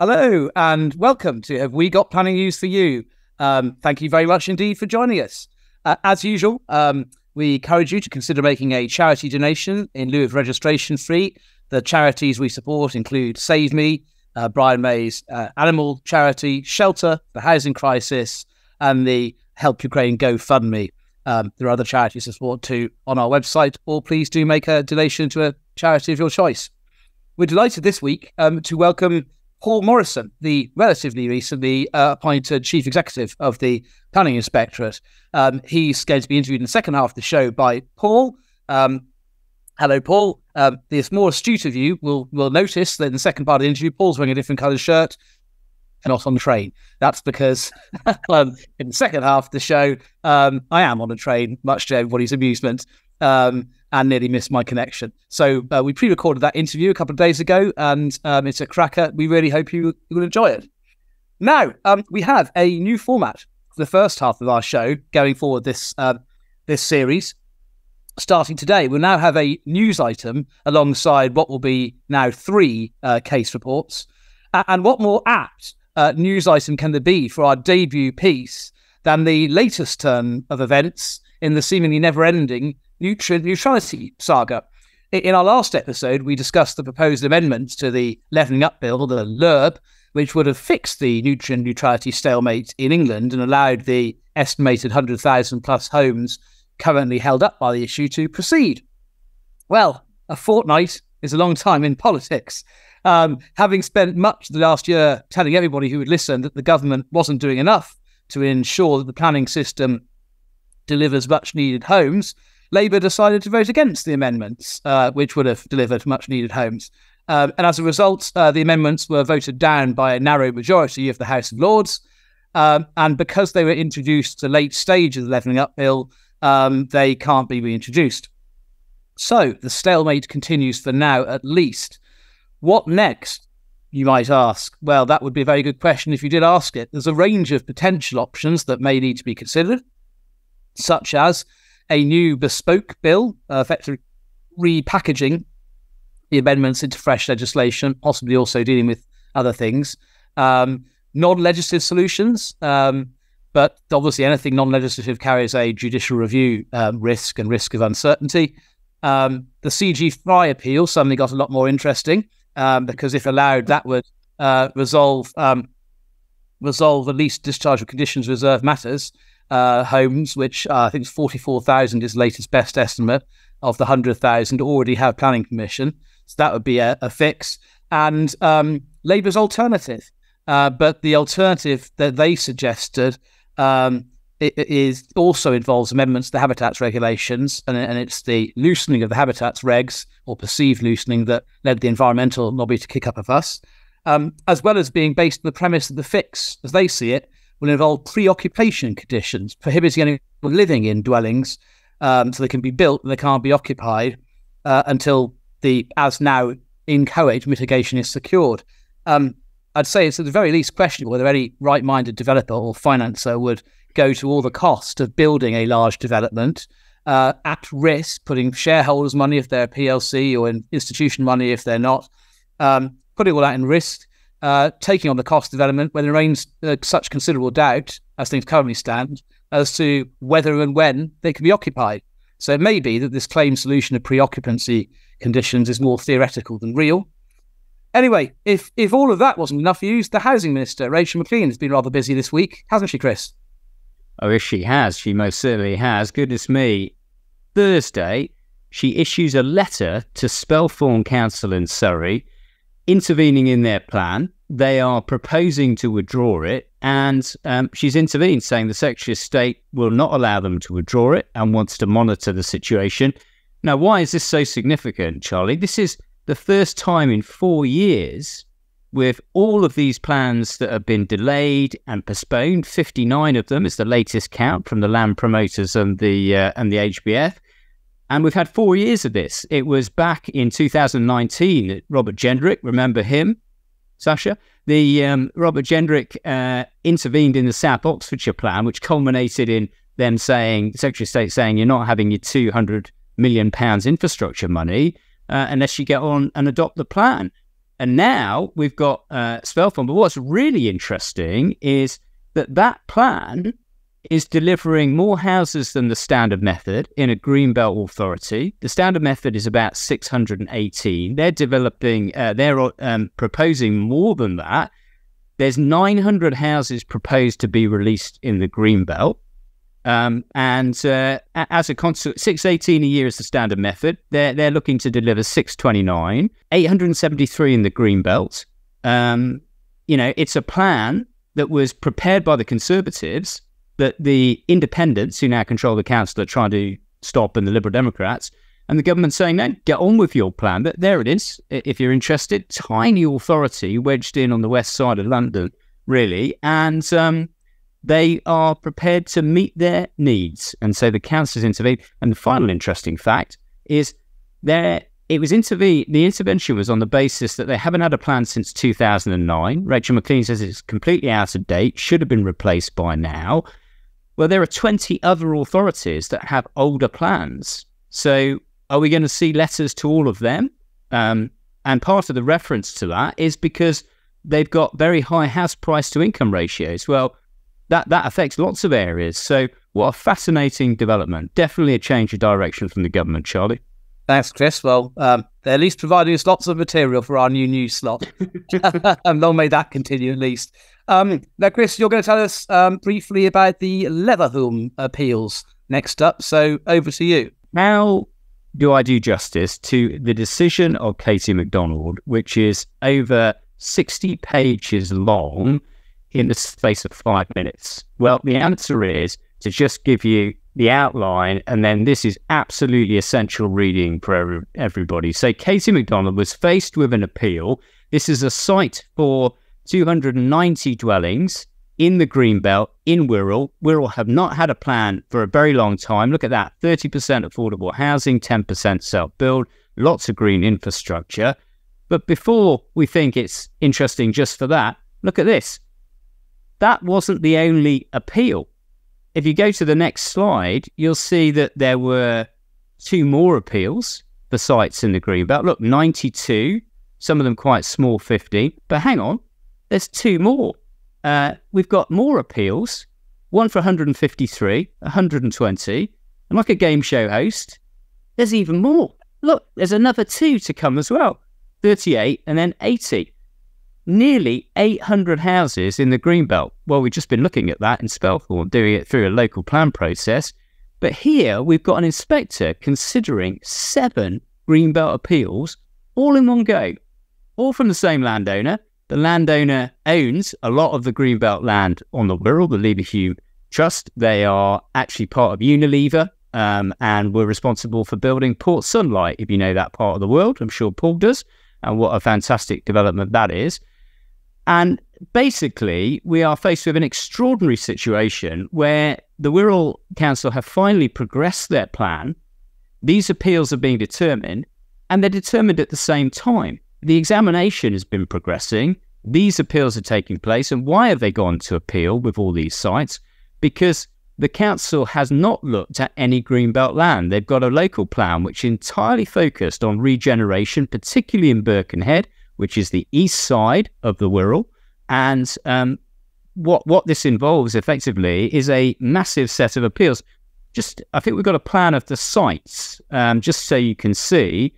Hello and welcome to Have We Got Planning News For You? Thank you very much indeed for joining us. As usual, we encourage you to consider making a charity donation in lieu of registration fee. The charities we support include Save Me, Brian May's Animal Charity, Shelter, the Housing Crisis and the Help Ukraine GoFundMe. There are other charities to support too on our website, or please do make a donation to a charity of your choice. We're delighted this week to welcome Paul Morrison, the relatively recently appointed Chief Executive of the Planning Inspectorate. He's going to be interviewed in the second half of the show by Paul. Hello, Paul. The more astute of you will notice that in the second part of the interview, Paul's wearing a different coloured shirt and not on the train. That's because in the second half of the show, I am on a train, much to everybody's amusement, and nearly missed my connection. So we pre-recorded that interview a couple of days ago, and it's a cracker. We really hope you will enjoy it. Now, we have a new format for the first half of our show going forward this series. Starting today, we'll now have a news item alongside what will be now three case reports. And what more apt news item can there be for our debut piece than the latest turn of events in the seemingly never-ending nutrient neutrality saga? In our last episode, we discussed the proposed amendments to the Levelling Up Bill, the LERB, which would have fixed the nutrient neutrality stalemate in England and allowed the estimated 100,000 plus homes currently held up by the issue to proceed. Well, a fortnight is a long time in politics. Having spent much of the last year telling everybody who would listen that the government wasn't doing enough to ensure that the planning system delivers much-needed homes, Labour decided to vote against the amendments, which would have delivered much-needed homes. And as a result, the amendments were voted down by a narrow majority of the House of Lords. And because they were introduced at a late stage of the Levelling Up Bill, they can't be reintroduced. So the stalemate continues for now, at least. What next, you might ask? Well, that would be a very good question if you did ask it. There's a range of potential options that may need to be considered, such as a new bespoke bill, effectively repackaging the amendments into fresh legislation, possibly also dealing with other things. Non-legislative solutions, but obviously anything non-legislative carries a judicial review risk and risk of uncertainty. The CG Fry appeal suddenly got a lot more interesting because if allowed, that would resolve at least discharge of conditions reserve matters. Homes, which I think 44,000 is latest best estimate of the 100,000 already have planning permission. So that would be a fix. And Labour's alternative, but the alternative that they suggested it also involves amendments to the Habitats Regulations, and it's the loosening of the Habitats regs, or perceived loosening, that led the environmental lobby to kick up a fuss, as well as being based on the premise that the fix, as they see it, will involve pre-occupation conditions, prohibiting anyone living in dwellings so they can be built and they can't be occupied until the, as now, inchoate mitigation is secured. I'd say it's at the very least questionable whether any right-minded developer or financer would go to all the cost of building a large development at risk, putting shareholders' money if they're a PLC or institution money if they're not, putting all that in risk, taking on the cost of development when there reigns such considerable doubt, as things currently stand, as to whether and when they can be occupied. So it may be that this claimed solution of pre-occupancy conditions is more theoretical than real. Anyway, if all of that wasn't enough use, the Housing Minister, Rachel Maclean, has been rather busy this week, hasn't she, Chris? Oh, if she has, she most certainly has. Goodness me. Thursday, she issues a letter to Spelthorne Council in Surrey, intervening in their plan. They are proposing to withdraw it, and she's intervened, saying the Secretary of State will not allow them to withdraw it and wants to monitor the situation. Now, why is this so significant, Charlie? This is the first time in 4 years with all of these plans that have been delayed and postponed. 59 of them is the latest count from the land promoters and the HBF. And we've had 4 years of this. It was back in 2019 that Robert Jenrick, remember him, Sasha? The Robert Jenrick intervened in the South Oxfordshire plan, which culminated in them saying, the Secretary of State saying, you're not having your £200 million infrastructure money unless you get on and adopt the plan. And now we've got Spelthorne. But what's really interesting is that that plan is delivering more houses than the standard method in a Greenbelt authority. The standard method is about 618. They're developing, proposing more than that. There's 900 houses proposed to be released in the Greenbelt. As a consequence, 618 a year is the standard method. They're looking to deliver 629, 873 in the Greenbelt. You know, it's a plan that was prepared by the Conservatives that the independents who now control the council are trying to stop, and the Liberal Democrats, and the government saying, no, get on with your plan. But there it is. If you're interested, tiny authority wedged in on the west side of London, really. And, they are prepared to meet their needs. And so the council has intervened. And the final interesting fact is the intervention was on the basis that they haven't had a plan since 2009. Rachel Maclean says it's completely out of date, should have been replaced by now. Well, there are 20 other authorities that have older plans. So are we going to see letters to all of them? And part of the reference to that is because they've got very high house price to income ratios. Well, that affects lots of areas. So what a fascinating development. Definitely a change of direction from the government, Charlie. Thanks, Chris. Well, they're at least providing us lots of material for our new news slot. And long may that continue, at least. Now, Chris, you're going to tell us briefly about the Leverhulme appeals next up. So over to you. How do I do justice to the decision of Katie McDonald, which is over 60 pages long, in the space of 5 minutes? Well, the answer is to just give you the outline, and then this is absolutely essential reading for everybody. So Katie McDonald was faced with an appeal. This is a site for 290 dwellings in the Greenbelt in Wirral. Wirral have not had a plan for a very long time. Look at that, 30% affordable housing, 10% self-build, lots of green infrastructure. But before we think it's interesting just for that, look at this. That wasn't the only appeal. If you go to the next slide, you'll see that there were 2 more appeals for sites in the Greenbelt. Look, 92, some of them quite small, 50. But hang on, there's 2 more. We've got more appeals, one for 153, 120. And like a game show host, there's even more. Look, there's another 2 to come as well, 38 and then 80. Nearly 800 houses in the Greenbelt. Well, we've just been looking at that in Spelthorne, doing it through a local plan process. But here we've got an inspector considering 7 Greenbelt appeals all in one go, all from the same landowner. The landowner owns a lot of the Greenbelt land on the Wirral, the Leverhulme Trust. They are actually part of Unilever and were responsible for building Port Sunlight, if you know that part of the world. I'm sure Paul does. And what a fantastic development that is. And basically, we are faced with an extraordinary situation where the Wirral Council have finally progressed their plan. These appeals are being determined, and they're determined at the same time. The examination has been progressing. These appeals are taking place. And why have they gone to appeal with all these sites? Because the council has not looked at any Greenbelt land. They've got a local plan which entirely focused on regeneration, particularly in Birkenhead, which is the east side of the Wirral. And what this involves effectively is a massive set of appeals. Just, I think we've got a plan of the sites, just so you can see.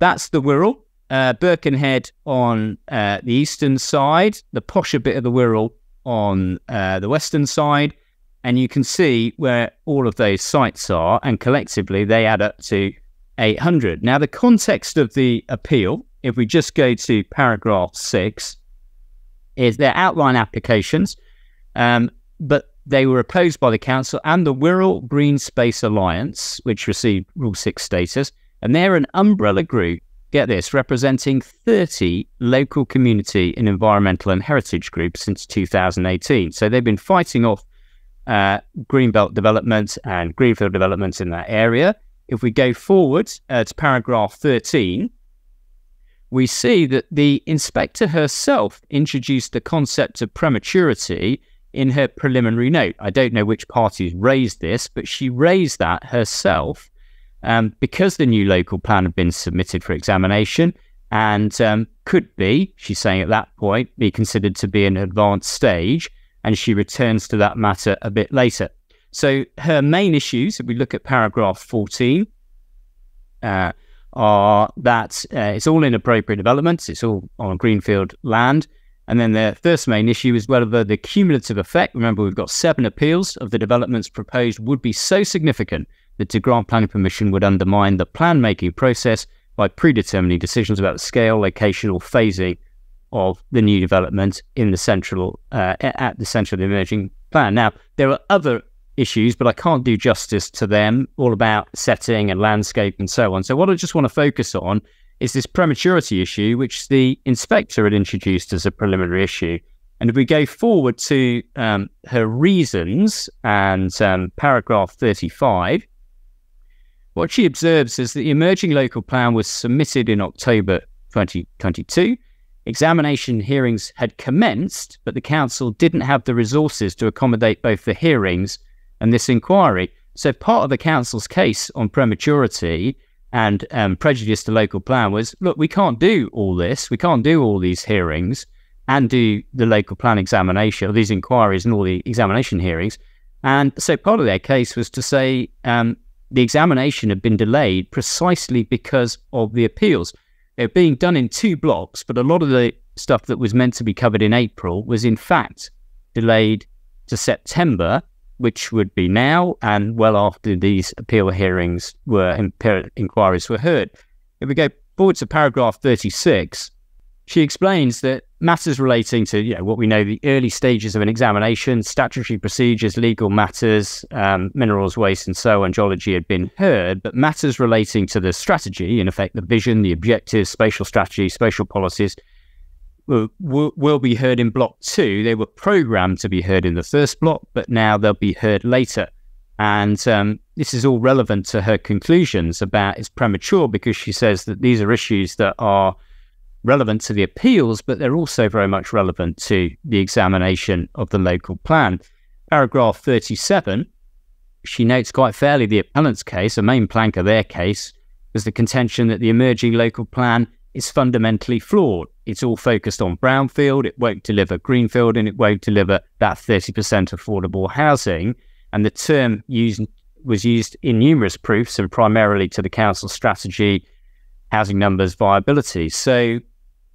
That's the Wirral, Birkenhead on the eastern side, the posher bit of the Wirral on the western side. And you can see where all of those sites are, and collectively they add up to 800. Now, the context of the appeal, if we just go to paragraph 6, is their outline applications, but they were opposed by the council and the Wirral Green Space Alliance, which received Rule 6 status, and they're an umbrella group, get this, representing 30 local community and environmental and heritage groups since 2018. So they've been fighting off Greenbelt developments and Greenfield developments in that area. If we go forward to paragraph 13, we see that the inspector herself introduced the concept of prematurity in her preliminary note. I don't know which parties raised this, but she raised that herself because the new local plan had been submitted for examination. and could be, she's saying at that point, be considered to be an advanced stage, and she returns to that matter a bit later. So her main issues, if we look at paragraph 14, are that it's all inappropriate developments, it's all on greenfield land. And then the first main issue is whether the cumulative effect, remember we've got 7 appeals of the developments proposed, would be so significant that to grant planning permission would undermine the plan making process by predetermining decisions about the scale, location or phasing of the new development in the central at the central emerging plan. Now, there are other issues, but I can't do justice to them, all about setting and landscape and so on. So what I just want to focus on is this prematurity issue, which the inspector had introduced as a preliminary issue. And if we go forward to her reasons and paragraph 35, what she observes is that the emerging local plan was submitted in October 2022. Examination hearings had commenced, but the council didn't have the resources to accommodate both the hearings and this inquiry. So part of the council's case on prematurity and prejudice to local plan was, look, we can't do all this, we can't do all these hearings and do the local plan examination, or these inquiries and all the examination hearings. And so part of their case was to say the examination had been delayed precisely because of the appeals. They're being done in 2 blocks, but a lot of the stuff that was meant to be covered in April was in fact delayed to September, which would be now and well after these appeal hearings were inquiries were heard. If we go forward to paragraph 36, she explains that matters relating to, you know, what we know, the early stages of an examination, statutory procedures, legal matters, minerals, waste and so on, geology had been heard, but matters relating to the strategy, in effect the vision, the objectives, spatial strategy, spatial policies, will be heard in block 2. They were programmed to be heard in the first block, but now they'll be heard later. And this is all relevant to her conclusions about it's premature, because she says that these are issues that are relevant to the appeals, but they're also very much relevant to the examination of the local plan. Paragraph 37, she notes quite fairly the appellant's case, the main plank of their case, was the contention that the emerging local plan is fundamentally flawed. It's all focused on brownfield, it won't deliver greenfield, and it won't deliver that 30% affordable housing. And the term was used in numerous proofs and primarily to the council's strategy, housing numbers, viability. So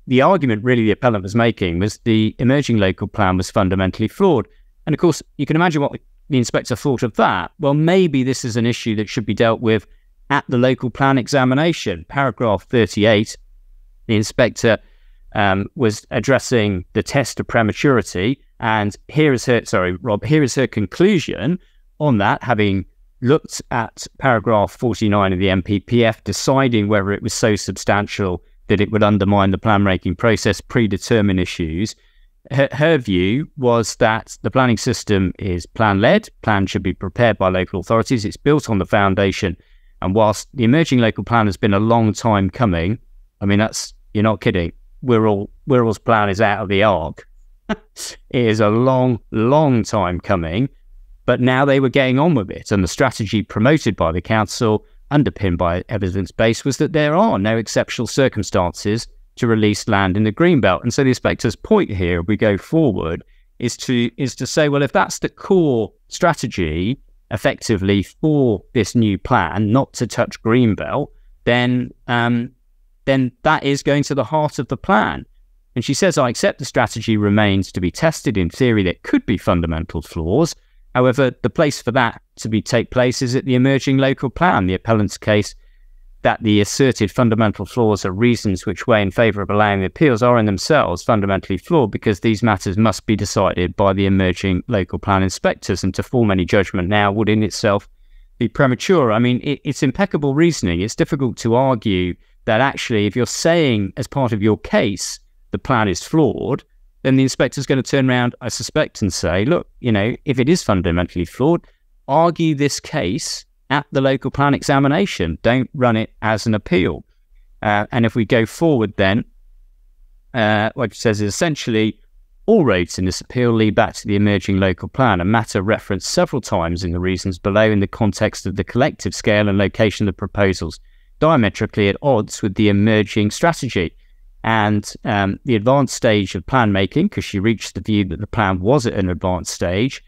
the argument really the appellant was making was the emerging local plan was fundamentally flawed. And of course, you can imagine what the inspector thought of that. Well, maybe this is an issue that should be dealt with at the local plan examination. Paragraph 38, the inspector was addressing the test of prematurity, and here is her, sorry, Rob, here is her conclusion on that, having looked at paragraph 49 of the MPPF, deciding whether it was so substantial that it would undermine the plan-making process, predetermine issues. Her view was that the planning system is plan-led, plans should be prepared by local authorities, it's built on the foundation, and whilst the emerging local plan has been a long time coming, I mean, that's, you're not kidding, Wirral's plan is out of the arc. It is a long, long time coming, but now they were getting on with it. And the strategy promoted by the council, underpinned by evidence base, was that there are no exceptional circumstances to release land in the greenbelt. And so the inspector's point here, if we go forward, is to say, well, if that's the core strategy effectively for this new plan, not to touch greenbelt, then that is going to the heart of the plan. And she says, I accept the strategy remains to be tested. In theory, there could be fundamental flaws. However, the place for that to take place is at the emerging local plan. The appellant's case that the asserted fundamental flaws or reasons which weigh in favour of allowing the appeals are in themselves fundamentally flawed, because these matters must be decided by the emerging local plan inspectors, and to form any judgment now would in itself be premature. I mean, it's impeccable reasoning. It's difficult to argue that actually, if you're saying as part of your case the plan is flawed, then the inspector's going to turn around, I suspect, and say, look, you know, if it is fundamentally flawed, argue this case at the local plan examination. Don't run it as an appeal. And if we go forward then, what it says is essentially all roads in this appeal lead back to the emerging local plan, a matter referenced several times in the reasons below in the context of the collective scale and location of the proposals, diametrically at odds with the emerging strategy. and the advanced stage of plan making, because she reached the view that the plan was at an advanced stage.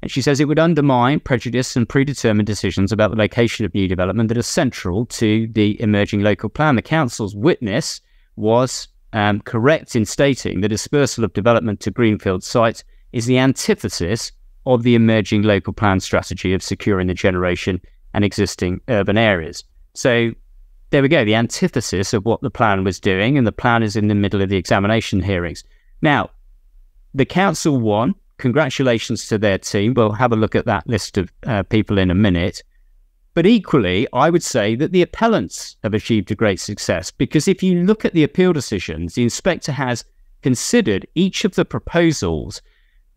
And she says it would undermine prejudice and predetermined decisions about the location of new development that are central to the emerging local plan. The council's witness was correct in stating the dispersal of development to greenfield sites is the antithesis of the emerging local plan strategy of securing the generation and existing urban areas. So there we go, the antithesis of what the plan was doing, and the plan is in the middle of the examination hearings. Now, the council won. Congratulations to their team. We'll have a look at that list of people in a minute. But equally, I would say that the appellants have achieved a great success, because if you look at the appeal decisions, the inspector has considered each of the proposals,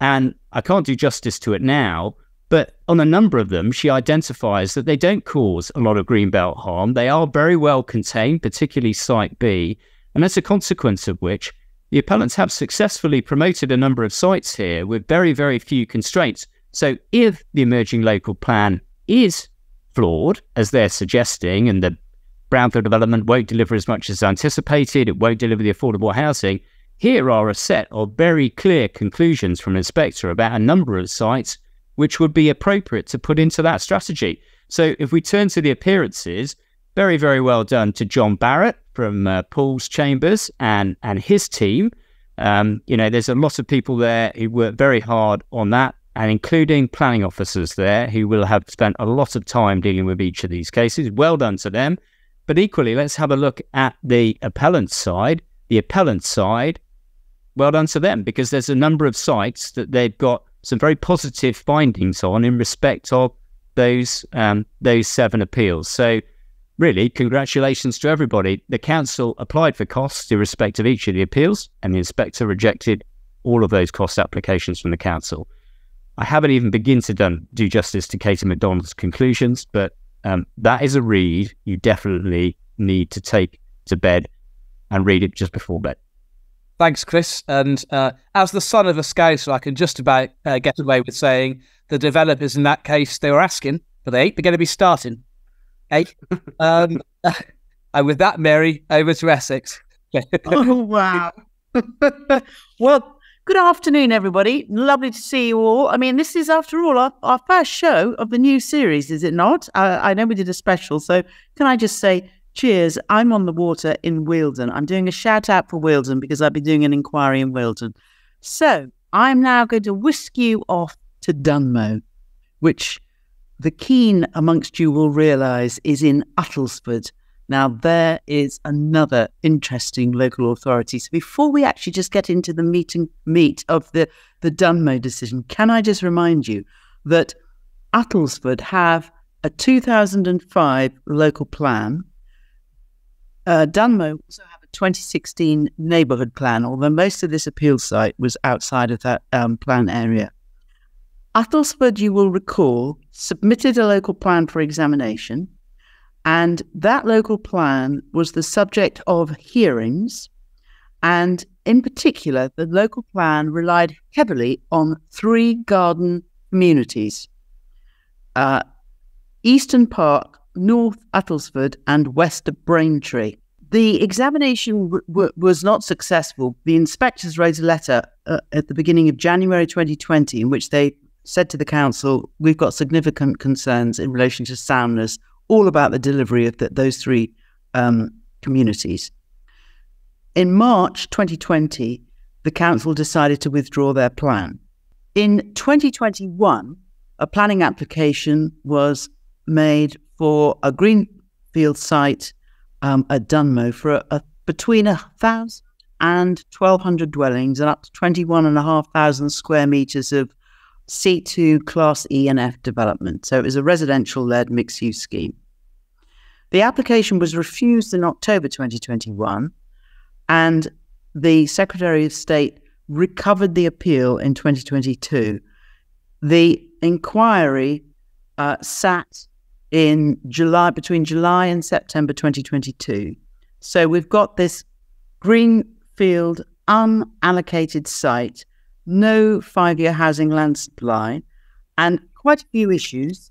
and I can't do justice to it now, but on a number of them, she identifies that they don't cause a lot of greenbelt harm. They are very well contained, particularly Site B, and as a consequence of which, the appellants have successfully promoted a number of sites here with very, very few constraints. So if the emerging local plan is flawed, as they're suggesting, and the brownfield development won't deliver as much as anticipated, it won't deliver the affordable housing, here are a set of very clear conclusions from an inspector about a number of sites which would be appropriate to put into that strategy. So if we turn to the appearances, very, very well done to John Barrett from Paul's Chambers and his team. You know, there's a lot of people there who worked very hard on that, and including planning officers there who will have spent a lot of time dealing with each of these cases. Well done to them. But equally, let's have a look at the appellant side. The appellant side, well done to them, because there's a number of sites that they've got some very positive findings on in respect of those seven appeals. So really, congratulations to everybody. The council applied for costs in respect of each of the appeals, and the inspector rejected all of those cost applications from the council. I haven't even begun to do justice to Katie McDonald's conclusions, but that is a read you definitely need to take to bed and read it just before bed. Thanks, Chris. And as the son of a Scouser, I can just about get away with saying the developers in that case, they were asking, but they ain't going to be starting. Eh? And with that, Mary, over to Essex. Oh, wow. Well, good afternoon, everybody. Lovely to see you all. I mean, this is, after all, our first show of the new series, is it not? I know we did a special, so can I just say, cheers, I'm on the water in Wealdon. I'm doing a shout out for Wealdon because I'll be doing an inquiry in Wealdon. So I'm now going to whisk you off to Dunmow, which the keen amongst you will realise is in Uttlesford. Now, there is another interesting local authority. So before we actually just get into the meat of the Dunmow decision, can I just remind you that Uttlesford have a 2005 local plan. Dunmow also have a 2016 neighbourhood plan, although most of this appeal site was outside of that plan area. Uttlesford, you will recall, submitted a local plan for examination, and that local plan was the subject of hearings, and in particular, the local plan relied heavily on three garden communities, Easton Park, North Uttlesford and west of Braintree. The examination was not successful. The inspectors wrote a letter at the beginning of January 2020 in which they said to the council, we've got significant concerns in relation to soundness, all about the delivery of those three communities. In March 2020, the council decided to withdraw their plan. In 2021, a planning application was made for a greenfield site at Dunmow for between 1,000 and 1,200 dwellings and up to 21,500 square metres of C2 Class E and F development. So it was a residential-led mixed-use scheme. The application was refused in October 2021, and the Secretary of State recovered the appeal in 2022. The inquiry sat in July, between July and September 2022. So we've got this greenfield unallocated site, no five-year housing land supply, and quite a few issues,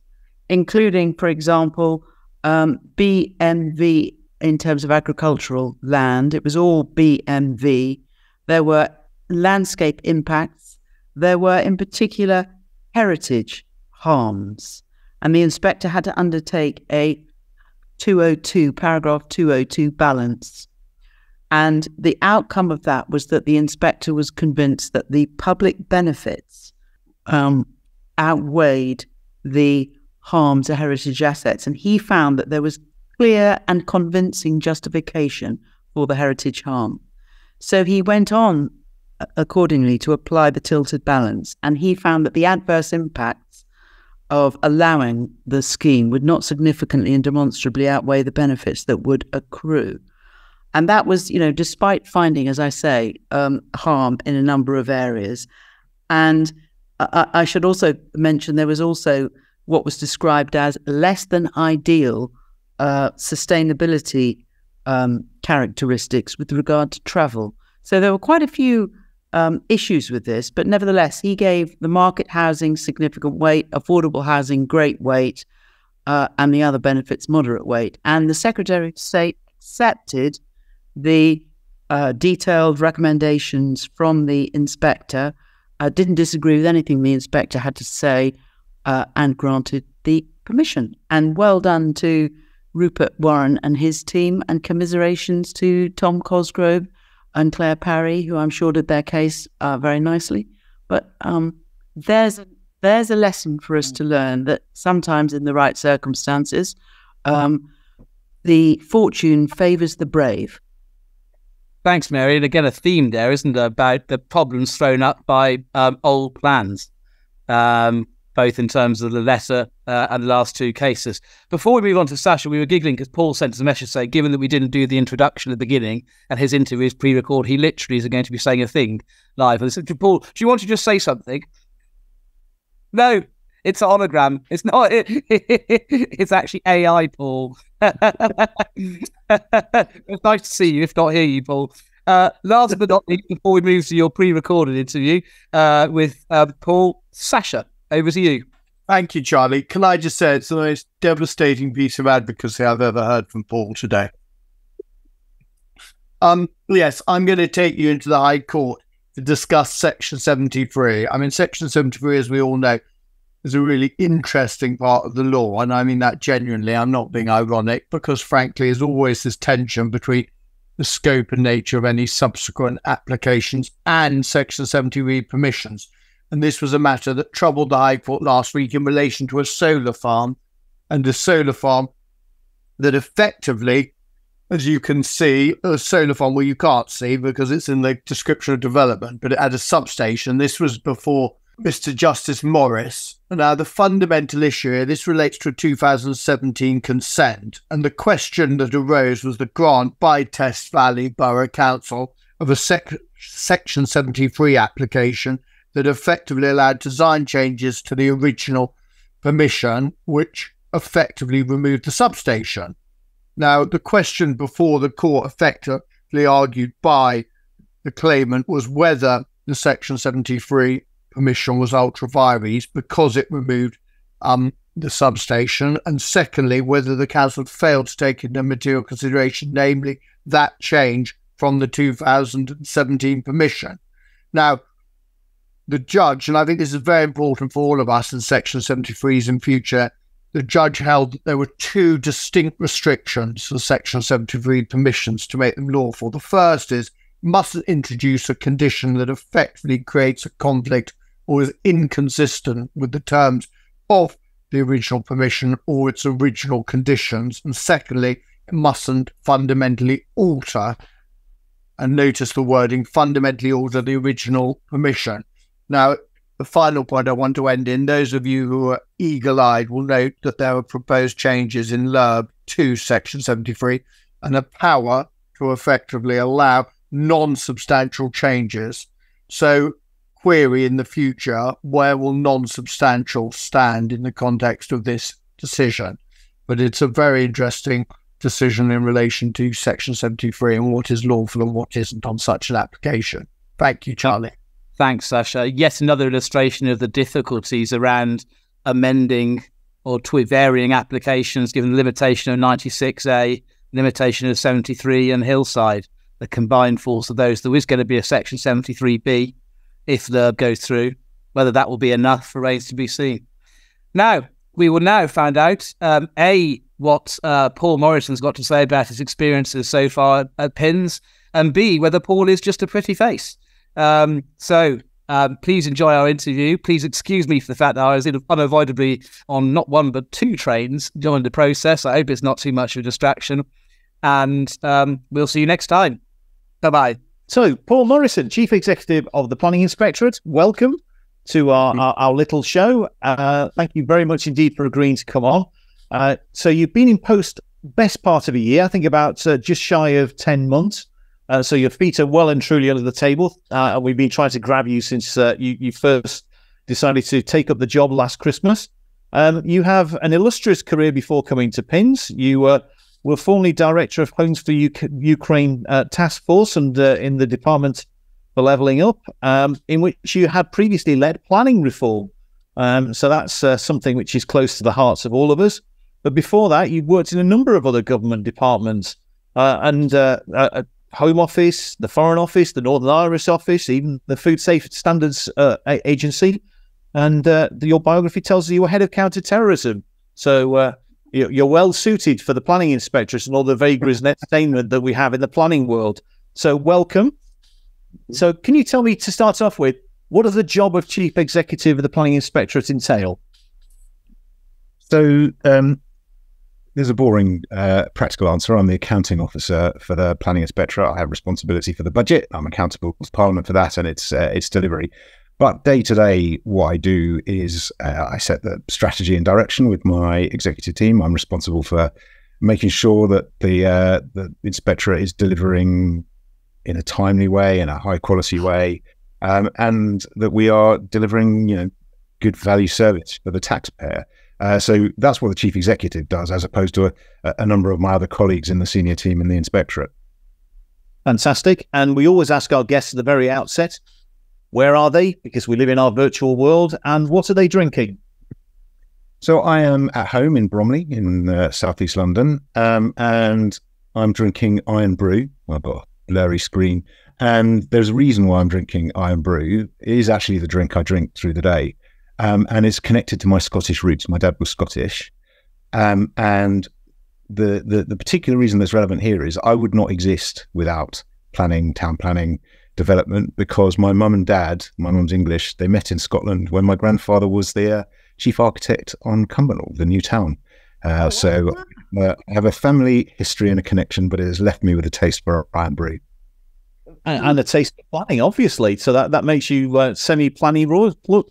including, for example, BMV in terms of agricultural land. It was all BMV. There were landscape impacts. There were, in particular, heritage harms. And the inspector had to undertake a 202, paragraph 202 balance. And the outcome of that was that the inspector was convinced that the public benefits outweighed the harm to heritage assets. And he found that there was clear and convincing justification for the heritage harm. So he went on accordingly to apply the tilted balance. And he found that the adverse impacts of allowing the scheme would not significantly and demonstrably outweigh the benefits that would accrue. And that was, you know, despite finding, as I say, harm in a number of areas. And I should also mention there was also what was described as less than ideal sustainability characteristics with regard to travel. So there were quite a few issues with this, but nevertheless, he gave the market housing significant weight, affordable housing great weight, and the other benefits moderate weight. And the Secretary of State accepted the detailed recommendations from the inspector, didn't disagree with anything the inspector had to say, and granted the permission. And well done to Rupert Warren and his team, and commiserations to Tom Cosgrove and Claire Parry, who I'm sure did their case very nicely. But there's a lesson for us to learn, that sometimes in the right circumstances, the fortune favours the brave. Thanks, Mary. And again, a theme there, isn't there, about the problems thrown up by old plans, both in terms of the letter and the last two cases. Before we move on to Sasha, we were giggling because Paul sent us a message saying, given that we didn't do the introduction at the beginning and his interview is pre-recorded, he literally isn't going to be saying a thing live. And I said, Paul, do you want to just say something? No, it's an hologram. It's not. It's actually AI, Paul. It's nice to see you, if not hear you, Paul. Last but not least, before we move to your pre-recorded interview with Paul, Sasha, over to you. Thank you, Charlie. Can I just say it's the most devastating piece of advocacy I've ever heard from Paul today. Yes, I'm going to take you into the High Court to discuss Section 73. I mean, Section 73, as we all know, is a really interesting part of the law, and I mean that genuinely. I'm not being ironic, because frankly there's always this tension between the scope and nature of any subsequent applications and Section 73 permissions, and this was a matter that troubled the High Court last week in relation to a solar farm, and a solar farm that effectively, as you can see, a solar farm, well, you can't see because it's in the description of development, but it had a substation. This was before Mr. Justice Morris. Now, the fundamental issue here, this relates to a 2017 consent, and the question that arose was the grant by Test Valley Borough Council of a Section 73 application that effectively allowed design changes to the original permission, which effectively removed the substation. Now, the question before the court, effectively argued by the claimant, was whether the Section 73 permission was ultra vires because it removed the substation, and secondly, whether the council failed to take into material consideration, namely that change from the 2017 permission. Now, the judge, and I think this is very important for all of us in Section 73s in future, the judge held that there were two distinct restrictions for Section 73 permissions to make them lawful. The first is, mustn't introduce a condition that effectively creates a conflict or is inconsistent with the terms of the original permission or its original conditions. And secondly, it mustn't fundamentally alter, and notice the wording, fundamentally alter the original permission. Now, the final point I want to end in, those of you who are eagle-eyed will note that there are proposed changes in LERB to Section 73 and a power to effectively allow non-substantial changes. So, query in the future, where will non-substantial stand in the context of this decision? But it's a very interesting decision in relation to Section 73 and what is lawful and what isn't on such an application. Thank you, Charlie. Thanks, Sasha. Yes, another illustration of the difficulties around amending or varying applications given the limitation of 96A limitation of 73 and Hillside, the combined force of those. There is going to be a Section 73B if LERB goes through. Whether that will be enough for rains to be seen. Now, we will now find out, A, what Paul Morrison's got to say about his experiences so far at PINS, and B, whether Paul is just a pretty face. Please enjoy our interview. Please excuse me for the fact that I was unavoidably on not one but two trains during the process. I hope it's not too much of a distraction. And we'll see you next time. Bye-bye. So, Paul Morrison, Chief Executive of the Planning Inspectorate, welcome to our little show. Thank you very much indeed for agreeing to come on. So you've been in post best part of a year, I think about just shy of 10 months. So your feet are well and truly under the table. And we've been trying to grab you since you first decided to take up the job last Christmas. You have an illustrious career before coming to PINS. You were formerly Director of Homes for Ukraine Task Force and in the Department for Levelling Up, in which you had previously led planning reform. So that's something which is close to the hearts of all of us. But before that, you worked in a number of other government departments and Home Office, the Foreign Office, the Northern Irish Office, even the Food Safety Standards Agency. And your biography tells you were head of counter-terrorism. So you're well suited for the Planning Inspectorate and all the vagaries and entertainment that we have in the planning world. So welcome. So can you tell me, to start off with, what does the job of Chief Executive of the Planning Inspectorate entail? So there's a boring practical answer. I'm the accounting officer for the Planning Inspectorate. I have responsibility for the budget. I'm accountable to Parliament for that and its delivery. But day to day, what I do is I set the strategy and direction with my executive team. I'm responsible for making sure that the Inspectorate is delivering in a timely way, in a high quality way, and that we are delivering, good value service for the taxpayer. So that's what the Chief Executive does, as opposed to a number of my other colleagues in the senior team in the Inspectorate. Fantastic. And we always ask our guests at the very outset, where are they? Because we live in our virtual world. And what are they drinking? So I am at home in Bromley in southeast London, and I'm drinking Irn Bru. I've got a blurry screen. And there's a reason why I'm drinking Irn Bru. It is actually the drink I drink through the day. And it's connected to my Scottish roots. My dad was Scottish. And the particular reason that's relevant here is I would not exist without planning, town planning, development, because my mum and dad, my mum's English, they met in Scotland when my grandfather was the chief architect on Cumbernauld, the new town. So I have a family history and a connection, but it has left me with a taste for Irn Bru. And a taste of planning, obviously. So that makes you semi-planning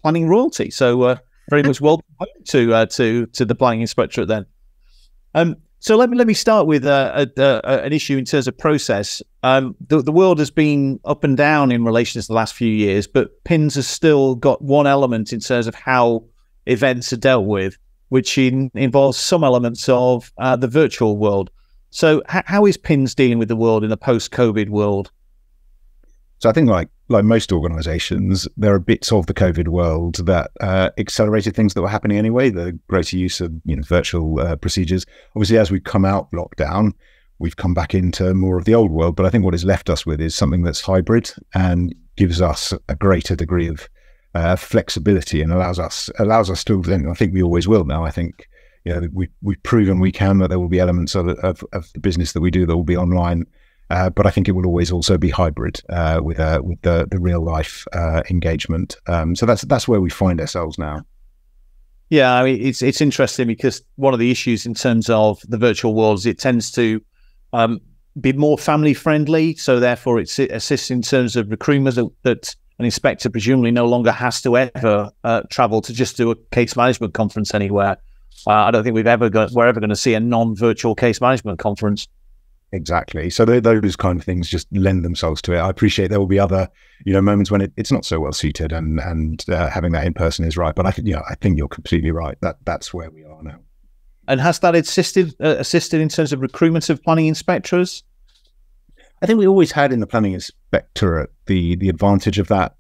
planning royalty. So very much welcome to the Planning Inspectorate then. So let me start with an issue in terms of process. The world has been up and down in relation to the last few years, but PINS has still got one element in terms of how events are dealt with, which involves some elements of the virtual world. So how is PINS dealing with the world in the post-COVID world? So I think like most organisations, there are bits of the COVID world that accelerated things that were happening anyway, the greater use of virtual procedures. Obviously, as we come out lockdown, we've come back into more of the old world, but I think what it's left us with is something that's hybrid and gives us a greater degree of flexibility and allows us to, and I think we always will now, I think we've proven we can, that there will be elements of the business that we do that will be online. But I think it will always also be hybrid with the real life engagement. So that's where we find ourselves now. Yeah, I mean, it's interesting because one of the issues in terms of the virtual world is it tends to be more family friendly. So therefore, it assists in terms of recruitment that an inspector presumably no longer has to ever travel to just do a case management conference anywhere. I don't think we're ever going to see a non-virtual case management conference. Exactly. So those kind of things just lend themselves to it. I appreciate there will be other, moments when it's not so well suited, and having that in person is right. But I think, I think you're completely right. That's where we are now. And has that assisted in terms of recruitment of planning inspectors? I think we always had in the Planning Inspectorate the advantage of that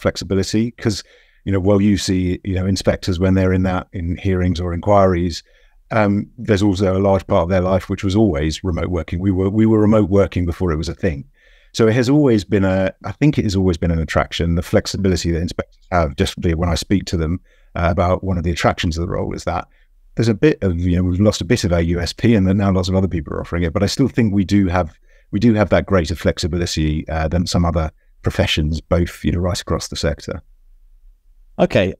flexibility because, you see, inspectors when they're in hearings or inquiries. there's also a large part of their life which was always remote working. We were remote working before it was a thing. So it has always been I think it has always been an attraction. The flexibility that inspectors have, just when I speak to them about one of the attractions of the role, is that there's a bit of, we've lost a bit of our USP, and then now lots of other people are offering it. But I still think we do have that greater flexibility than some other professions, both, right across the sector. Okay.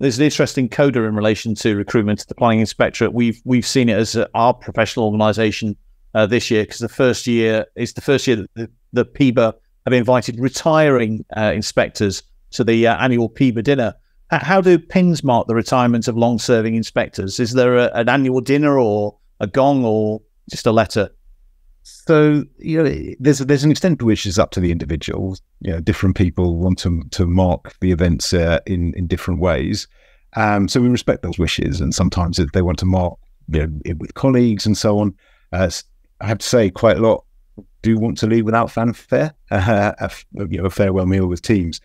There's an interesting coda in relation to recruitment to the Planning Inspectorate. We've seen it as our professional organisation this year, because the first year that the PIBA have invited retiring inspectors to the annual PIBA dinner. How do PINS mark the retirement of long-serving inspectors? Is there an annual dinner or a gong or just a letter? So, there's an extent to which it's up to the individual. Different people want to mark the events in different ways. So we respect those wishes, and sometimes if they want to mark it with colleagues and so on. I have to say, quite a lot do want to leave without fanfare, a farewell meal with teams.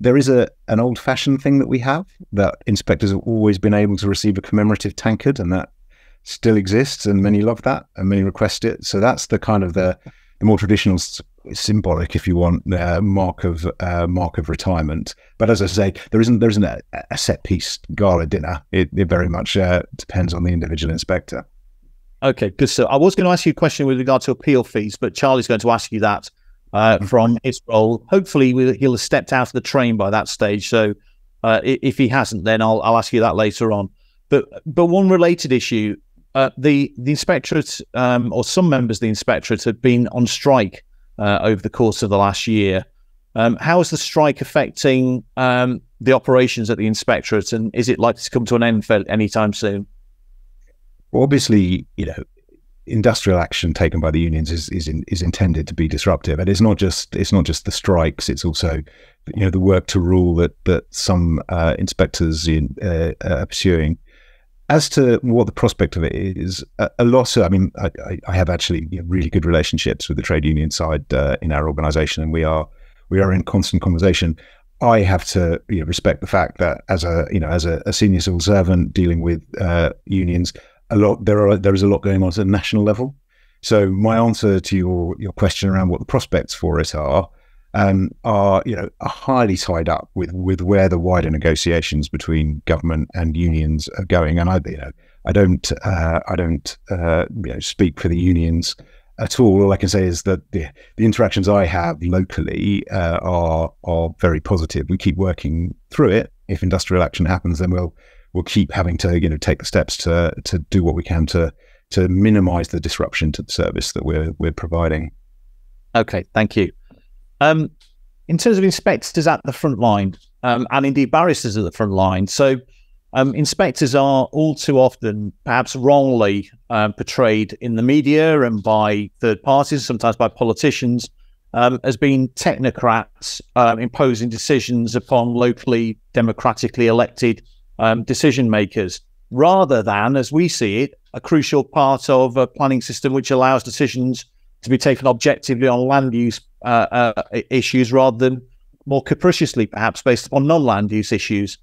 There is an old-fashioned thing that we have, that inspectors have always been able to receive a commemorative tankard, and that still exists, and many love that and many request it. So that's the kind of the more traditional, symbolic, if you want, mark of retirement. But as I say, there isn't a set-piece gala dinner. It very much depends on the individual inspector. Okay, good. So I was going to ask you a question with regard to appeal fees, but Charlie's going to ask you that from his role. Hopefully he'll have stepped out of the train by that stage. So if he hasn't, then I'll ask you that later on. But one related issue, the inspectorate, or some members of the inspectorate, have been on strike over the course of the last year. How is the strike affecting the operations at the inspectorate, and is it likely to come to an end anytime soon? Well, obviously, industrial action taken by the unions is intended to be disruptive, and it's not just the strikes. It's also, the work to rule that some inspectors are pursuing. As to what the prospect of it is, a lot of, I have actually really good relationships with the trade union side in our organisation, and we are in constant conversation. I have to respect the fact that as a senior civil servant dealing with unions, there is a lot going on at a national level. So my answer to your question around what the prospects for it are highly tied up with where the wider negotiations between government and unions are going. And I don't speak for the unions at all. All I can say is that the interactions I have locally are very positive. We keep working through it. If industrial action happens, then we'll keep having to take the steps to do what we can to minimise the disruption to the service that we're providing. Okay, thank you. In terms of inspectors at the front line, and indeed barristers at the front line, so inspectors are all too often, perhaps wrongly, portrayed in the media and by third parties, sometimes by politicians, as being technocrats imposing decisions upon locally democratically elected decision makers, rather than, as we see it, a crucial part of a planning system which allows decisions to be taken objectively on land use issues, rather than more capriciously, perhaps, based upon non-land use issues.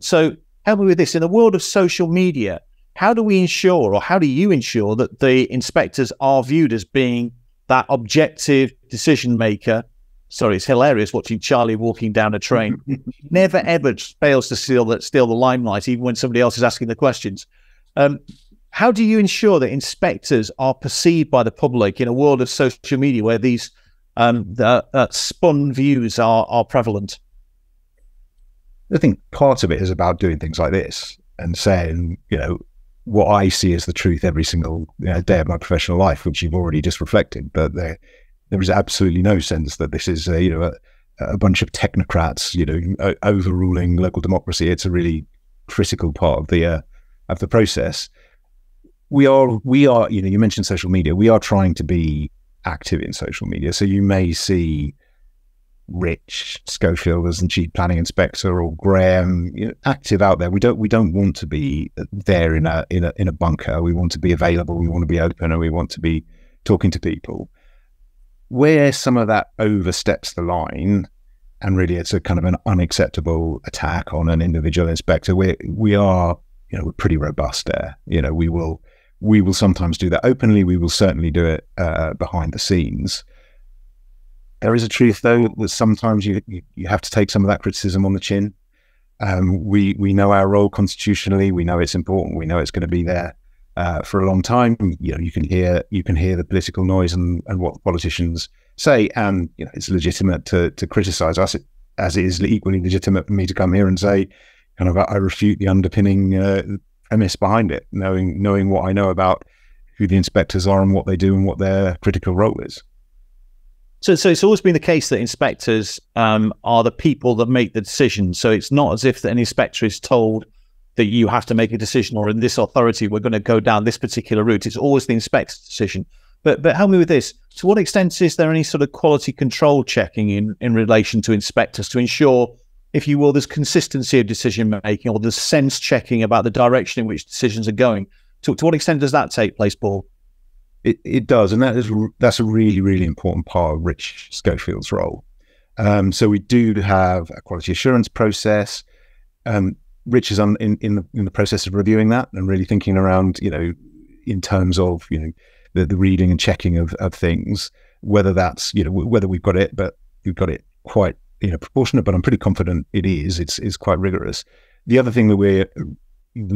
So help me with this. In the world of social media, how do we ensure, or how do you ensure, that the inspectors are viewed as being that objective decision maker? Sorry, it's hilarious watching Charlie walking down a train. Never, ever fails to steal the limelight, even when somebody else is asking the questions. How do you ensure that inspectors are perceived by the public in a world of social media where these spun views are prevalent? I think part of it is about doing things like this and saying, what I see as the truth every single day of my professional life, which you've already just reflected, but there is absolutely no sense that this is a bunch of technocrats overruling local democracy. It's a really critical part of the process. We are you mentioned social media. We are trying to be active in social media, so you may see Rich Schofield as the chief planning inspector, or Graham active out there. We don't want to be there in a bunker. We want to be available. We want to be open, and we want to be talking to people. Where some of that oversteps the line, and really it's a kind of an unacceptable attack on an individual inspector, we are you know, we're pretty robust there. You know, we will sometimes do that openly. We will certainly do it behind the scenes. There is a truth, though, that sometimes you have to take some of that criticism on the chin. We know our role constitutionally. We know it's important. We know it's going to be there for a long time. You know, you can hear the political noise and what politicians say, and you know it's legitimate to criticise us, as it is equally legitimate for me to come here and say, kind of, I refute the underpinning premise behind it, knowing what I know about who the inspectors are and what they do and what their critical role is. So it's always been the case that inspectors are the people that make the decision. So it's not as if an inspector is told that you have to make a decision, or in this authority we're going to go down this particular route. It's always the inspector's decision. But help me with this. To what extent is there any sort of quality control checking in relation to inspectors to ensure, if you will, there's consistency of decision-making, or there's sense checking about the direction in which decisions are going? To what extent does that take place, Paul? It does, and that's a really, really important part of Rich Schofield's role. So we do have a quality assurance process. Rich is in the process of reviewing that and really thinking around, you know, in terms of, you know, the reading and checking of things, whether that's, you know, whether we've got it, but we've got it quite, you know, proportionate, but I'm pretty confident it is. It's quite rigorous. The other thing that we're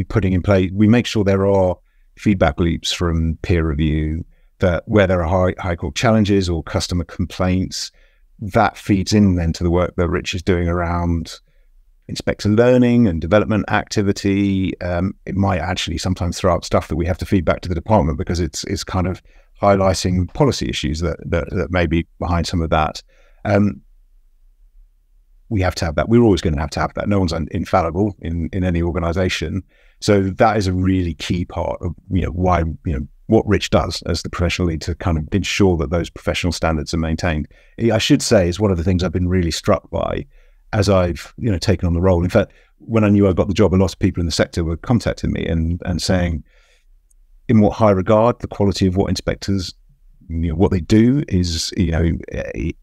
putting in place, we make sure there are feedback loops from peer review, that where there are high court challenges or customer complaints, that feeds in then to the work that Rich is doing around inspector learning and development activity. It might actually sometimes throw up stuff that we have to feed back to the department, because it's kind of highlighting policy issues that may be behind some of that. We have to have that. We're always going to have that. No one's infallible in any organisation. So that is a really key part of, you know, why, you know, what Rich does as the professional lead to kind of ensure that those professional standards are maintained. I should say is one of the things I've been really struck by as I've, you know, taken on the role. In fact, when I knew I got the job, a lot of people in the sector were contacting me and saying, in what high regard the quality of what inspectors, you know, what they do is, you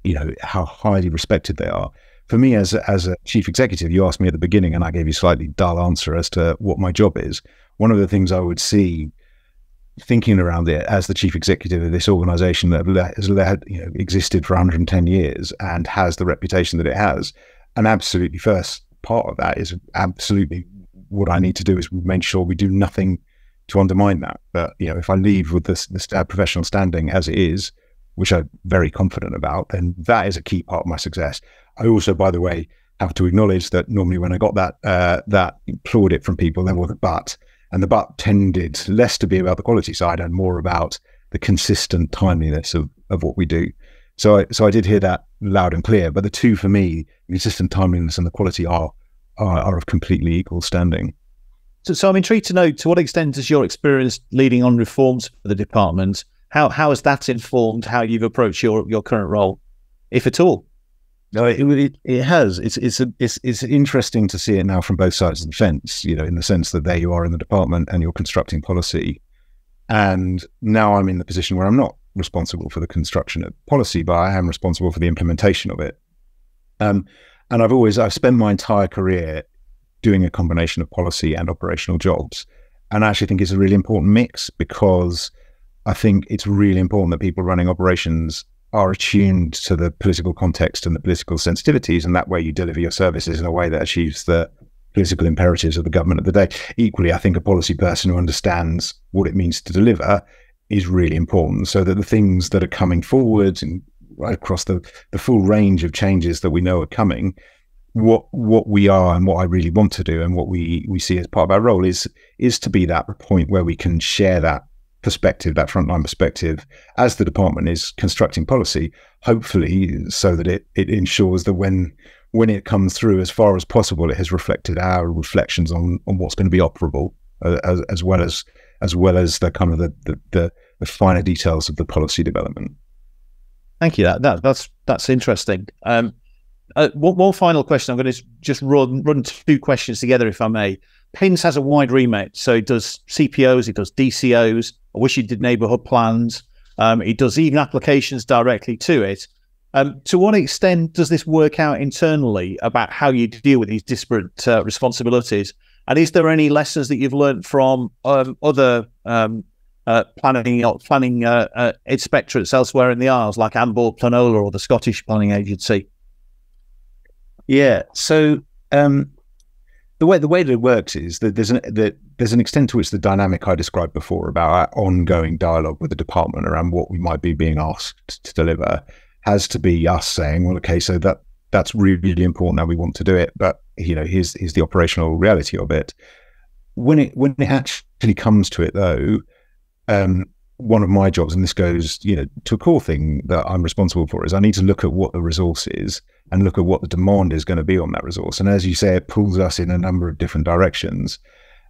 know, how highly respected they are. For me, as a chief executive, you asked me at the beginning, and I gave you a slightly dull answer as to what my job is. One of the things I would see, thinking around it as the chief executive of this organisation that has existed for 110 years and has the reputation that it has, and absolutely first part of that is absolutely what I need to do is make sure we do nothing to undermine that. But you know, if I leave with this professional standing as it is, which I'm very confident about, then that is a key part of my success. I also, by the way, have to acknowledge that normally when I got that plaudit from people, there were the but, and the but tended less to be about the quality side and more about the consistent timeliness of what we do. So I did hear that loud and clear, but the two for me, consistent timeliness and the quality are of completely equal standing. So I'm intrigued to know, to what extent is your experience leading on reforms for the department? How has that informed how you've approached your current role, if at all? No, it has. It's interesting to see it now from both sides of the fence. You know, in the sense that there you are in the department and you're constructing policy, and now I'm in the position where I'm not responsible for the construction of policy, but I am responsible for the implementation of it. And I've spent my entire career doing a combination of policy and operational jobs, and I actually think it's a really important mix, because I think it's really important that people running operations are attuned to the political context and the political sensitivities, and that way you deliver your services in a way that achieves the political imperatives of the government of the day. Equally, I think a policy person who understands what it means to deliver is really important, so that the things that are coming forward and right across the full range of changes that we know are coming, what we are and what I really want to do and what we see as part of our role is to be that point where we can share that perspective, that frontline perspective, as the department is constructing policy, hopefully so that it ensures that when it comes through, as far as possible, it has reflected our reflections on what's going to be operable, as well as the kind of the finer details of the policy development. Thank you. That's interesting. One final question. I'm going to just run two questions together, if I may. PINS has a wide remit, so it does CPOs, it does DCOs. I wish it did neighbourhood plans. It does even applications directly to it. To what extent does this work out internally about how you deal with these disparate responsibilities? And is there any lessons that you've learned from other planning inspectorates elsewhere in the Isles, like Ambor Planola or the Scottish Planning Agency? Yeah, so the way that it works is that there's an extent to which the dynamic I described before about our ongoing dialogue with the department around what we might be being asked to deliver has to be us saying, well, okay, so that's really, really important and we want to do it, but you know, here's the operational reality of it. When it actually comes to it, though, one of my jobs, and this goes, you know, to a core thing that I'm responsible for, is I need to look at what the resource is and look at what the demand is going to be on that resource. And as you say, it pulls us in a number of different directions.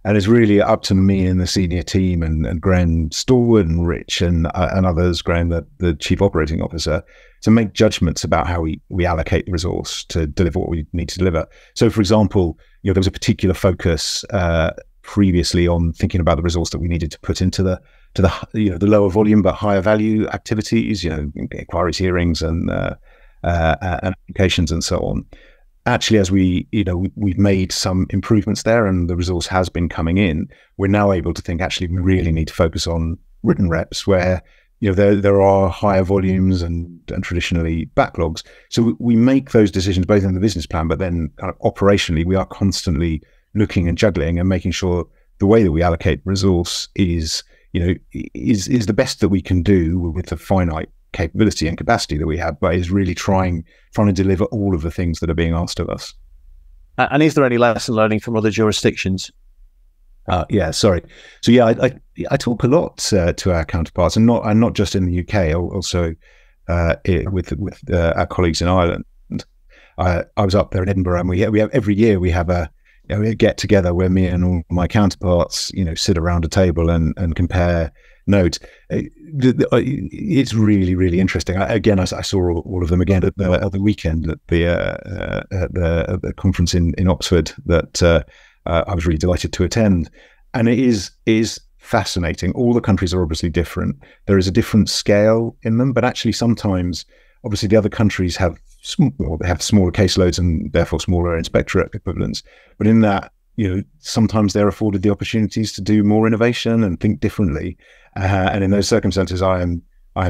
And it's really up to me and the senior team and Graham Stallwood and Rich and others, Graham, the Chief Operating Officer, to make judgments about how we allocate the resource to deliver what we need to deliver. So, for example, you know, there was a particular focus previously on thinking about the resource that we needed to put into the lower volume but higher value activities, you know, inquiries, hearings, and applications, and so on. Actually, as we've made some improvements there, and the resource has been coming in, we're now able to think, actually, we really need to focus on written reps, where you know there are higher volumes and traditionally backlogs. So we make those decisions both in the business plan, but then kind of operationally, we are constantly looking and juggling and making sure the way that we allocate resource is the best that we can do with the finite capability and capacity that we have, but is really trying to deliver all of the things that are being asked of us. And is there any lesson learning from other jurisdictions? I talk a lot to our counterparts, and not just in the UK, also with our colleagues in Ireland. I was up there in Edinburgh, and we have every year we have a get together where me and all my counterparts, you know, sit around a table and compare notes. It's really, really interesting. I saw all of them again at the weekend at the conference in Oxford that I was really delighted to attend. And it is fascinating. All the countries are obviously different. There is a different scale in them, but actually sometimes, obviously, the other countries have smaller caseloads and therefore smaller inspectorate equivalents. But in that, you know, sometimes they're afforded the opportunities to do more innovation and think differently. And in those circumstances, I am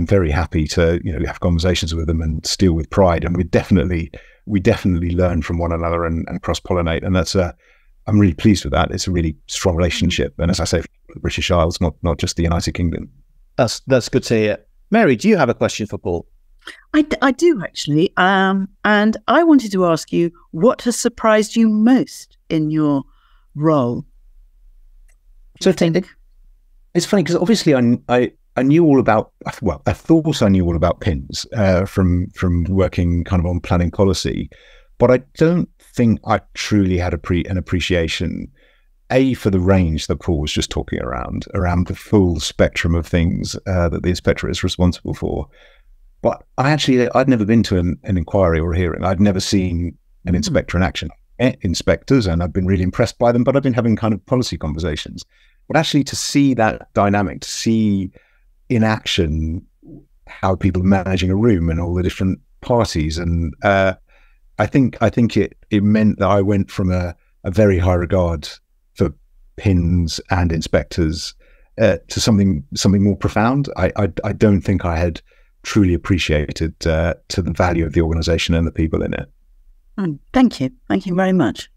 very happy to, you know, have conversations with them and steal with pride. And we definitely learn from one another and cross-pollinate. And that's I'm really pleased with that. It's a really strong relationship. And as I say, the British Isles, not just the United Kingdom. That's good to hear. Mary, do you have a question for Paul? I do, actually. And I wanted to ask you, what has surprised you most in your role? So it's funny, because obviously I knew all about, well, I thought I knew all about PINS from working kind of on planning policy, but I don't think I truly had an appreciation, A, for the range that Paul was just talking around the full spectrum of things that the inspectorate is responsible for. But I'd never been to an inquiry or a hearing. I'd never seen an inspector in action. Inspectors, and I've been really impressed by them, but I've been having kind of policy conversations. But actually, to see that dynamic, to see in action how people are managing a room and all the different parties, and I think it meant that I went from a very high regard for PINS and inspectors to something more profound. I don't think I had truly appreciated to the value of the organisation and the people in it. Thank you very much.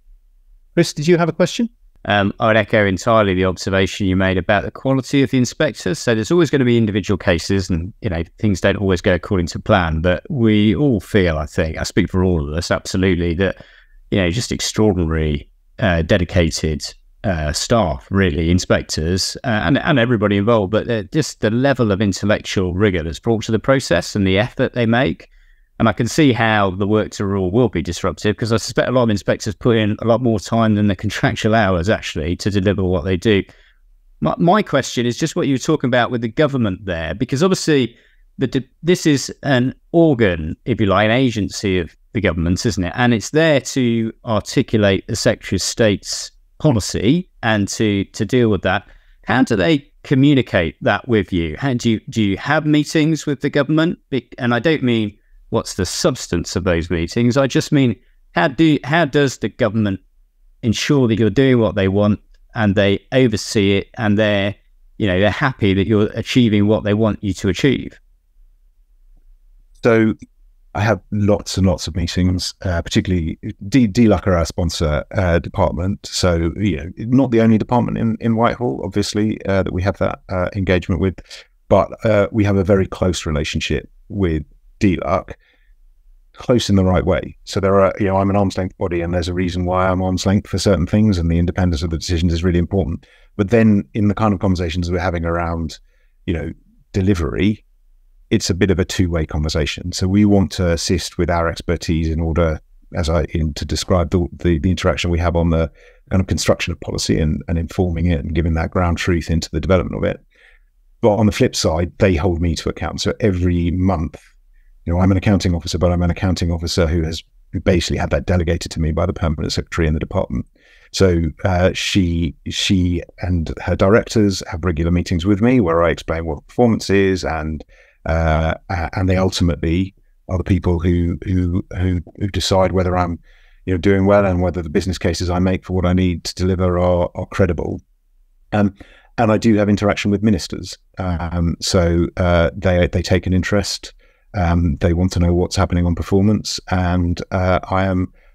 Chris, did you have a question? I would echo entirely the observation you made about the quality of the inspectors. So there's always going to be individual cases, and you know, things don't always go according to plan. But we all feel, I think, I speak for all of us, absolutely, that you know, just extraordinary, dedicated staff, really, inspectors and everybody involved. But just the level of intellectual rigour that's brought to the process and the effort they make. And I can see how the work to rule will be disruptive, because I suspect a lot of inspectors put in a lot more time than the contractual hours actually to deliver what they do. My question is just what you were talking about with the government there, because obviously this is an organ, if you like, an agency of the government, isn't it? And it's there to articulate the Secretary of State's policy and to deal with that. How do they communicate that with you? How do you have meetings with the government? And I don't mean what's the substance of those meetings. I just mean, how does the government ensure that you're doing what they want, and they oversee it, and they're, you know, they're happy that you're achieving what they want you to achieve. So I have lots and lots of meetings, particularly DLUHC are our sponsor department. So, you know, not the only department in Whitehall, obviously, that we have that engagement with, but we have a very close relationship with DLUHC, close in the right way. So there are, you know, I'm an arm's length body, and there's a reason why I'm arm's length for certain things, and the independence of the decisions is really important. But then in the kind of conversations we're having around, you know, delivery, it's a bit of a two-way conversation. So we want to assist with our expertise in order, as to describe the interaction we have on the kind of construction of policy and informing it and giving that ground truth into the development of it. But on the flip side, they hold me to account. So every month, you know, I'm an accounting officer, but I'm an accounting officer who basically had that delegated to me by the permanent secretary in the department. So she and her directors have regular meetings with me where I explain what performance is, and they ultimately are the people who decide whether I'm, you know, doing well and whether the business cases I make for what I need to deliver are credible. And I do have interaction with ministers, so they take an interest. They want to know what's happening on performance, and I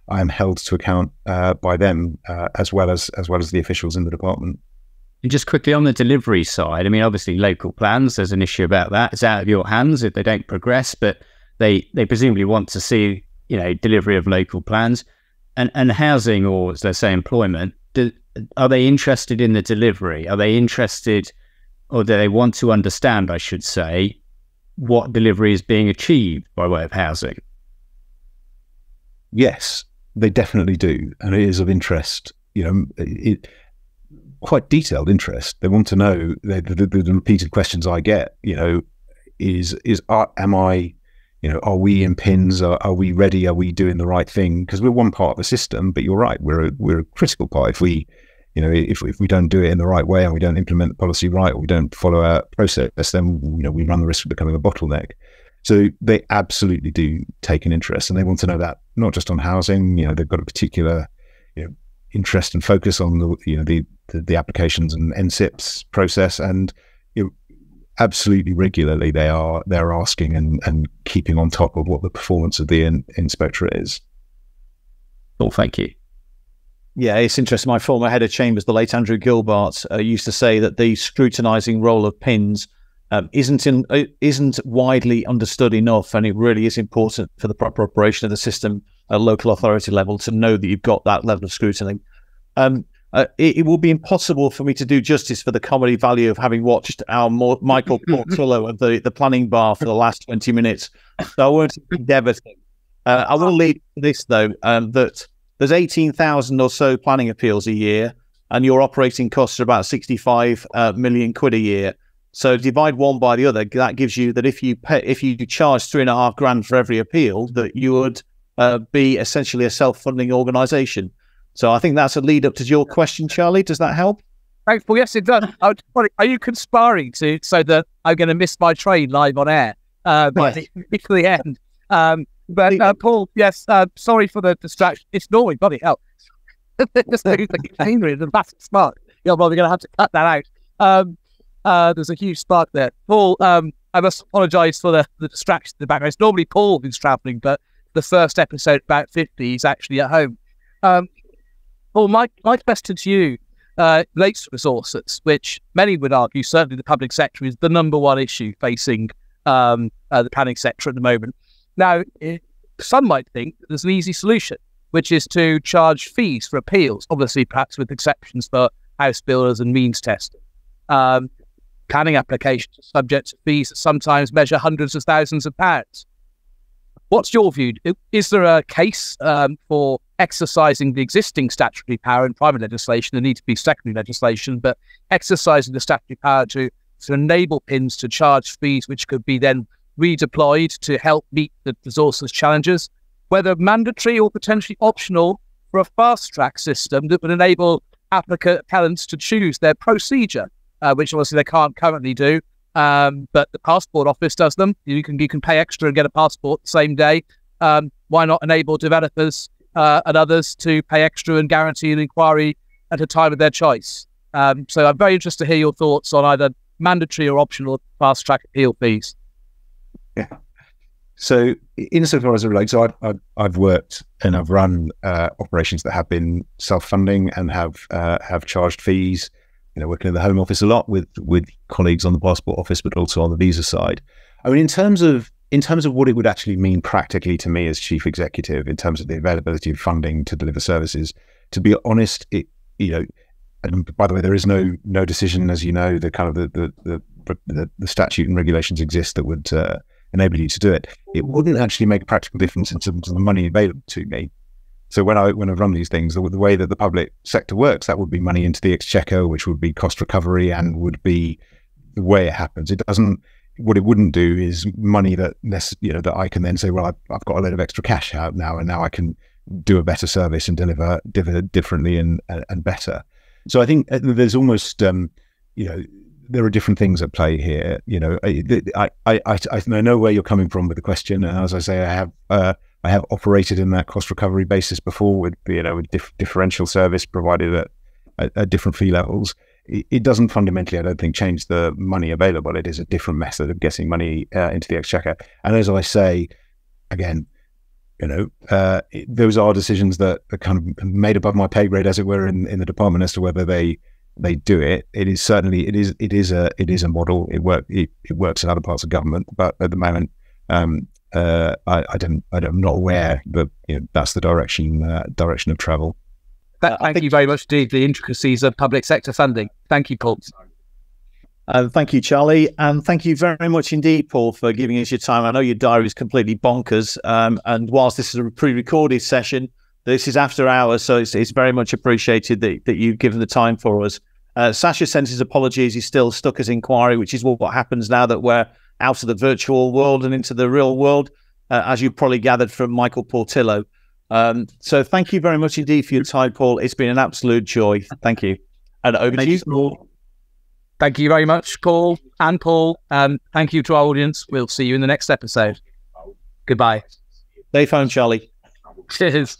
am held to account by them as well as the officials in the department. And just quickly on the delivery side, I mean, obviously local plans, there's an issue about that. It's out of your hands if they don't progress, but they presumably want to see, you know, delivery of local plans and housing, or as they say, employment. Are they interested in the delivery? Are they interested, or do they want to understand, I should say, what delivery is being achieved by way of housing? Yes, they definitely do, and it is of interest. You know, quite detailed interest. They want to know the repeated questions I get. You know, am I? You know, are we in PINS? Are we ready? Are we doing the right thing? Because we're one part of the system, but you're right, we're a critical part. If we, you know, if we don't do it in the right way, and we don't implement the policy right, or we don't follow our process, then, you know, we run the risk of becoming a bottleneck. So they absolutely do take an interest, and they want to know that not just on housing. You know, they've got a particular, you know, interest and focus on the, you know, the applications and NSIPs process, and, you know, absolutely regularly they're asking and keeping on top of what the performance of the inspectorate is. Well, thank you. Yeah, it's interesting. My former head of chambers, the late Andrew Gilbart, used to say that the scrutinising role of PINS isn't widely understood enough, and it really is important for the proper operation of the system at local authority level to know that you've got that level of scrutiny. It will be impossible for me to do justice for the comedy value of having watched our Michael Portillo at the planning bar for the last 20 minutes, so I won't endeavour to. I will lead to this, though, that there's 18,000 or so planning appeals a year, and your operating costs are about 65 million quid a year. So divide one by the other. That gives you that if you charge £3,500 for every appeal, that you would be essentially a self-funding organisation. So I think that's a lead up to your question, Charlie. Does that help? Thanks, Paul. Yes, it does. Are you conspiring so that I'm going to miss my train live on air by the end? But Paul, yes, sorry for the distraction. It's Norway, bloody hell. There's a massive spark. Yeah, well, we're going to have to cut that out. There's a huge spark there. Paul, I must apologise for the distraction in the background. It's normally Paul who's travelling, but the first episode, about 50, he's actually at home. Paul, my question to you relates to resources, which many would argue, certainly the public sector, is the number one issue facing the planning sector at the moment. Now, some might think there's an easy solution, which is to charge fees for appeals, obviously perhaps with exceptions for house builders and means testing. Planning applications are subject to fees that sometimes measure hundreds of thousands of pounds. What's your view? Is there a case for exercising the existing statutory power in private legislation? There needs to be secondary legislation, but exercising the statutory power to enable PINS to charge fees, which could be then redeployed to help meet the resources challenges, whether mandatory or potentially optional, for a fast-track system that would enable applicants to choose their procedure, which obviously they can't currently do, but the passport office does them. You can pay extra and get a passport the same day. Why not enable developers and others to pay extra and guarantee an inquiry at a time of their choice. So I'm very interested to hear your thoughts on either mandatory or optional fast-track appeal fees. Yeah. So insofar as it relates, I've worked and I've run operations that have been self-funding and have charged fees, you know, working in the Home Office a lot with colleagues on the Passport Office, but also on the visa side. I mean, in terms of what it would actually mean practically to me as chief executive, in terms of the availability of funding to deliver services, to be honest, it, you know, and by the way, there is no decision, as you know, the kind of the statute and regulations exist that would enable you to do it. It wouldn't actually make a practical difference in terms of the money available to me. So when I've run these things, the way that the public sector works, that would be money into the exchequer, which would be cost recovery and would be the way it happens. It doesn't. What it wouldn't do is money that, you know, that I can then say, well, I've got a load of extra cash out now, and now I can do a better service and deliver differently and better. So I think there's almost, you know, there are different things at play here. You know, I know where you're coming from with the question, and as I say, I have operated in that cost recovery basis before with, you know, with differential service provided at different fee levels. It doesn't fundamentally, I don't think, change the money available. It is a different method of getting money into the exchequer. And as I say, again, you know, those are decisions that are kind of made above my pay grade, as it were, in the department as to whether they do it. It is certainly it is a model. It works in other parts of government, but at the moment, I'm not aware that, you know, that's the direction of travel. Thank you very much indeed. The intricacies of public sector funding. Thank you, Paul. Thank you, Charlie, and thank you very much indeed, Paul, for giving us your time. I know your diary is completely bonkers, and whilst this is a pre-recorded session, this is after hours, so it's very much appreciated that you've given the time for us. Sasha sends his apologies; he's still stuck as inquiry, which is what happens now that we're out of the virtual world and into the real world, as you probably gathered from Michael Portillo. So thank you very much indeed for your time, Paul. It's been an absolute joy. Thank you. And over to you, Paul. Thank you very much, Paul and Paul. Thank you to our audience. We'll see you in the next episode. Goodbye. Stay phone, Charlie. Cheers.